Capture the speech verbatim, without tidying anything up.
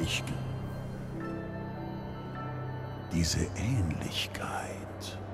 ich. Diese Ähnlichkeit.